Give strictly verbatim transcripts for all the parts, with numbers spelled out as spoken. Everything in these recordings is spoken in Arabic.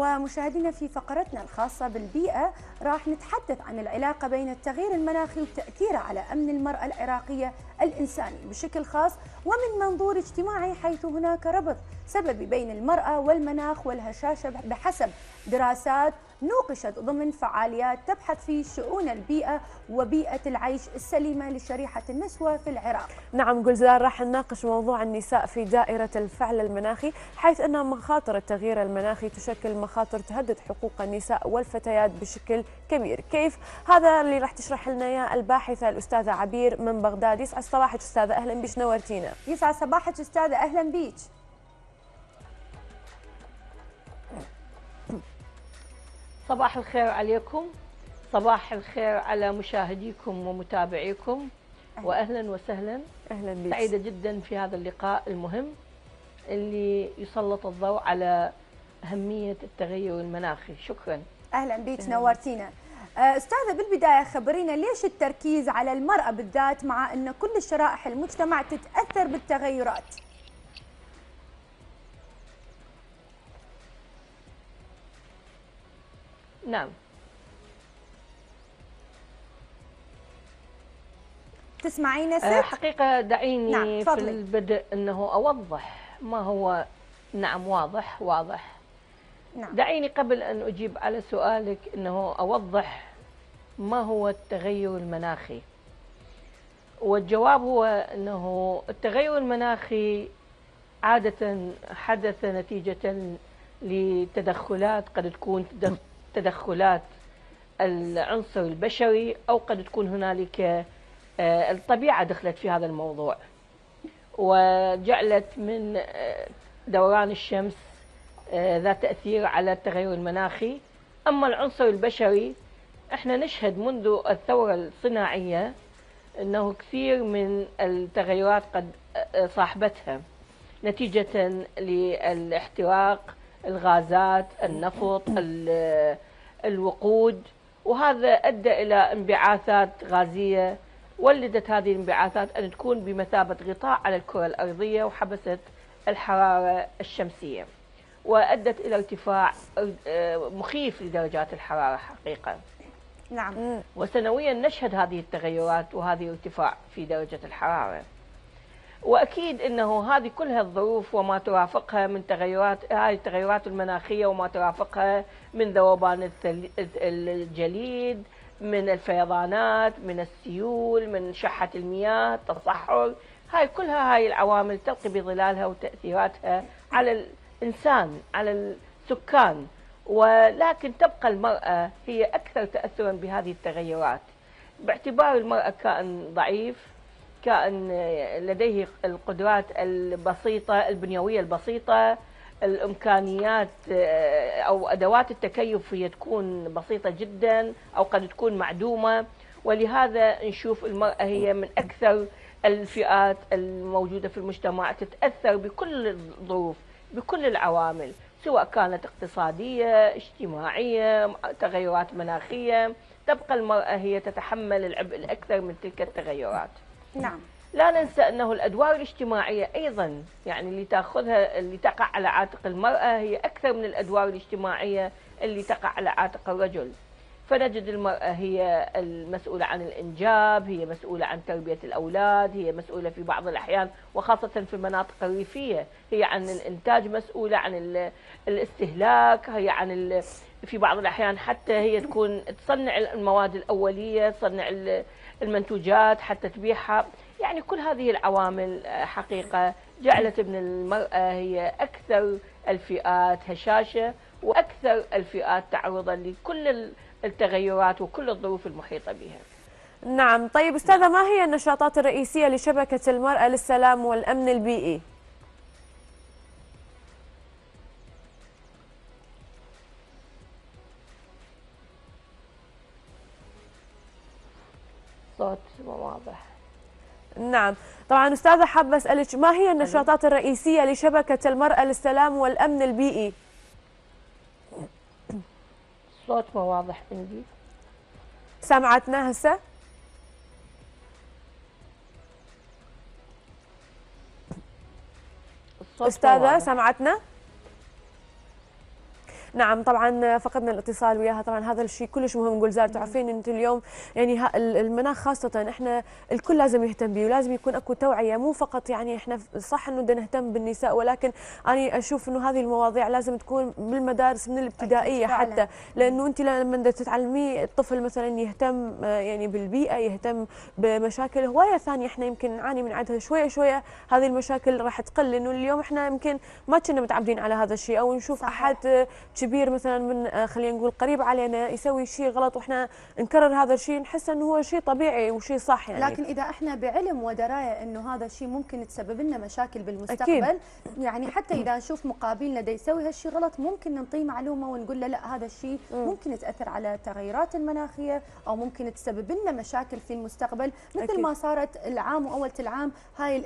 ومشاهدينا في فقرتنا الخاصة بالبيئة راح نتحدث عن العلاقة بين التغيير المناخي وتأثيره على أمن المرأة العراقية الإنساني بشكل خاص ومن منظور اجتماعي، حيث هناك ربط سببي بين المرأة والمناخ والهشاشة بحسب دراسات نوقشت ضمن فعاليات تبحث في شؤون البيئة وبيئة العيش السليمة لشريحة النسوة في العراق. نعم جلزار، راح نناقش موضوع النساء في دائرة الفعل المناخي، حيث أن مخاطر التغيير المناخي تشكل مخاطر تهدد حقوق النساء والفتيات بشكل كبير. كيف؟ هذا اللي راح تشرح لنا يا الباحثة الأستاذة عبير من بغداد. يسعد صباحك أستاذة، أهلا بيك، نورتينا. يسعد صباحك أستاذة، أهلا بيك. صباح الخير عليكم، صباح الخير على مشاهديكم ومتابعيكم، وأهلا وسهلا. أهلا بيك. سعيدة جدا في هذا اللقاء المهم اللي يسلط الضوء على أهمية التغير المناخي. شكرا. أهلا بيك، نورتينا. أستاذة، بالبداية خبرينا ليش التركيز على المرأة بالذات مع أن كل شرائح المجتمع تتأثر بالتغيرات؟ نعم تسمعين ست؟ حقيقة دعيني نعم. في البدء أنه أوضح ما هو. نعم واضح واضح نعم. دعيني قبل أن أجيب على سؤالك أنه أوضح ما هو التغير المناخي، والجواب هو أنه التغير المناخي عادة حدث نتيجة لتدخلات، قد تكون تدخلات العنصر البشري أو قد تكون هنالك الطبيعة دخلت في هذا الموضوع وجعلت من دوران الشمس ذات تأثير على التغير المناخي. أما العنصر البشري احنا نشهد منذ الثورة الصناعية أنه كثير من التغيرات قد صاحبتها نتيجة للاحتراق، الغازات، النفط، الوقود، وهذا أدى إلى انبعاثات غازية، ولدت هذه الانبعاثات أن تكون بمثابة غطاء على الكرة الأرضية وحبست الحرارة الشمسية وأدت إلى ارتفاع مخيف لدرجات الحرارة حقيقة. نعم. وسنويا نشهد هذه التغيرات وهذه ارتفاع في درجة الحرارة، وأكيد أنه هذه كلها الظروف وما ترافقها من تغيرات، هذه التغيرات المناخية وما ترافقها من ذوبان الجليد، من الفيضانات، من السيول، من شحة المياه، التصحر، هاي كلها هاي العوامل تلقي بظلالها وتأثيراتها على الإنسان، على السكان، ولكن تبقى المرأة هي أكثر تأثرا بهذه التغيرات باعتبار المرأة كائن ضعيف، كأن لديه القدرات البسيطة البنيوية البسيطة، الإمكانيات أو أدوات التكيف هي تكون بسيطة جدا أو قد تكون معدومة، ولهذا نشوف المرأة هي من أكثر الفئات الموجودة في المجتمع تتأثر بكل الظروف بكل العوامل، سواء كانت اقتصادية اجتماعية تغيرات مناخية، تبقى المرأة هي تتحمل العبء الأكثر من تلك التغيرات. نعم. لا ننسى أنه الأدوار الاجتماعية أيضا يعني اللي تأخذها اللي تقع على عاتق المرأة هي أكثر من الأدوار الاجتماعية اللي تقع على عاتق الرجل، فنجد المرأة هي المسؤولة عن الإنجاب، هي مسؤولة عن تربية الأولاد، هي مسؤولة في بعض الأحيان وخاصة في المناطق الريفية هي عن الإنتاج مسؤولة، عن الاستهلاك، هي عن في بعض الأحيان حتى هي تكون تصنع المواد الأولية، تصنع المنتوجات حتى تبيعها. يعني كل هذه العوامل حقيقة جعلت ابن المرأة هي أكثر الفئات هشاشة وأكثر الفئات تعرضا لكل التغيرات وكل الظروف المحيطة بها. نعم. طيب أستاذة، ما هي النشاطات الرئيسية لشبكة المرأة للسلام والأمن البيئي؟ صوت مو واضح. نعم طبعا أستاذة، حابة أسألك ما هي النشاطات الرئيسية لشبكة المرأة للسلام والأمن البيئي؟ صوت مو واضح عندي. سمعتنا هسه؟ أستاذة سمعتنا؟ نعم طبعا فقدنا الاتصال وياها، طبعا هذا الشيء كلش مهم. جولزار تعرفين انت اليوم يعني المناخ خاصه احنا الكل لازم يهتم به، ولازم يكون اكو توعيه، مو فقط يعني احنا صح انه بدنا نهتم بالنساء، ولكن انا اشوف انه هذه المواضيع لازم تكون بالمدارس من الابتدائيه حتى، لانه انت لما تتعلمي الطفل مثلا يهتم يعني بالبيئه، يهتم بمشاكل هوايه ثانيه احنا يمكن نعاني من عندها شويه شويه، هذه المشاكل راح تقل، لانه اليوم احنا يمكن ما كنا متعودين على هذا الشيء، او نشوف صحيح. احد كبير مثلا من خلينا نقول قريب علينا يسوي شيء غلط واحنا نكرر هذا الشيء، نحس انه هو شيء طبيعي وشيء صح يعني. لكن اذا احنا بعلم ودرايه انه هذا الشيء ممكن تسبب لنا مشاكل بالمستقبل أكيد. يعني حتى اذا نشوف مقابلنا دا يسوي هالشيء غلط ممكن نعطيه معلومه ونقول له لا هذا الشيء ممكن تاثر على التغيرات المناخيه او ممكن تسبب لنا مشاكل في المستقبل، مثل أكيد. ما صارت العام واول العام هاي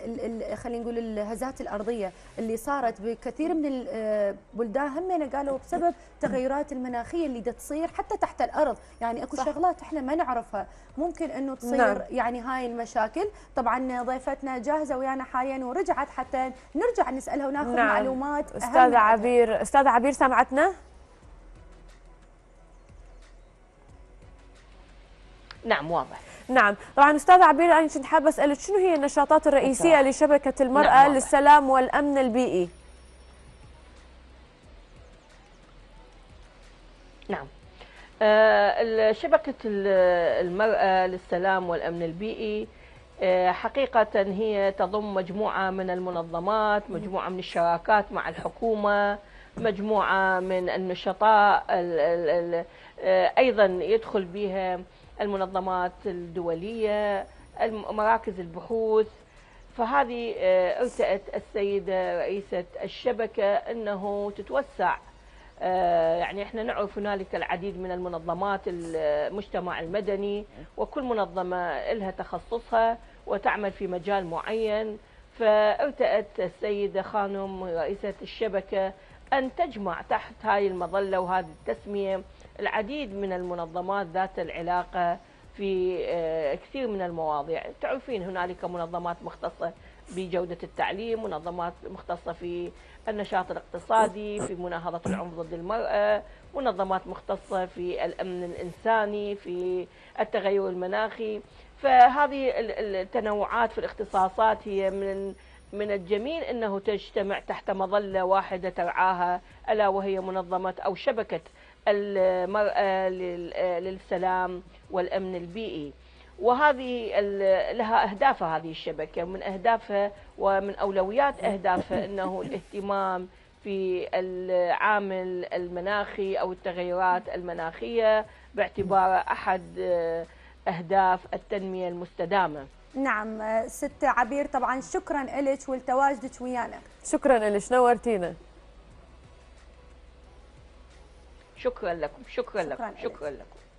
خلينا نقول الهزات الارضيه اللي صارت بكثير من البلدان، هم قالوا بسبب التغيرات المناخيه اللي دا تصير حتى تحت الارض، يعني اكو صح. شغلات احنا ما نعرفها ممكن انه تصير نعم. يعني هاي المشاكل. طبعا ضيفتنا جاهزه ويانا حاليا ورجعت حتى نرجع نسالها وناخذ نعم. معلومات. استاذه عبير، استاذه عبير سمعتنا؟ نعم واضح. نعم طبعا استاذه عبير انا كنت حابه اسالك شنو هي النشاطات الرئيسيه لشبكه المراه نعم للسلام والامن البيئي؟ نعم شبكه المراه للسلام والامن البيئي حقيقه هي تضم مجموعه من المنظمات، مجموعه من الشراكات مع الحكومه، مجموعه من النشطاء، ايضا يدخل بها المنظمات الدولية، مراكز البحوث. فهذه ارتأت السيدة رئيسة الشبكة أنه تتوسع، يعني احنا نعرف هنالك العديد من المنظمات المجتمع المدني وكل منظمة لها تخصصها وتعمل في مجال معين، فارتأت السيدة خانم رئيسة الشبكة أن تجمع تحت هاي المظلة وهذه التسمية العديد من المنظمات ذات العلاقة في كثير من المواضيع. تعرفين هنالك منظمات مختصة بجودة التعليم، منظمات مختصة في النشاط الاقتصادي، في مناهضة العنف ضد المرأة، منظمات مختصة في الأمن الإنساني، في التغير المناخي. فهذه التنوعات في الاختصاصات هي من من الجميل أنه تجتمع تحت مظلة واحدة ترعاها ألا وهي منظمة أو شبكة المرأة للسلام والأمن البيئي، وهذه لها أهدافها هذه الشبكة، ومن أهدافها ومن أولويات أهدافها أنه الاهتمام في العامل المناخي أو التغيرات المناخية باعتباره أحد أهداف التنمية المستدامة. نعم ست عبير طبعا شكرا لك ولتواجدك ويانا. شكرا لك، نورتينا. شكرا لكم، شكرا, شكرا لكم شكرا لكم.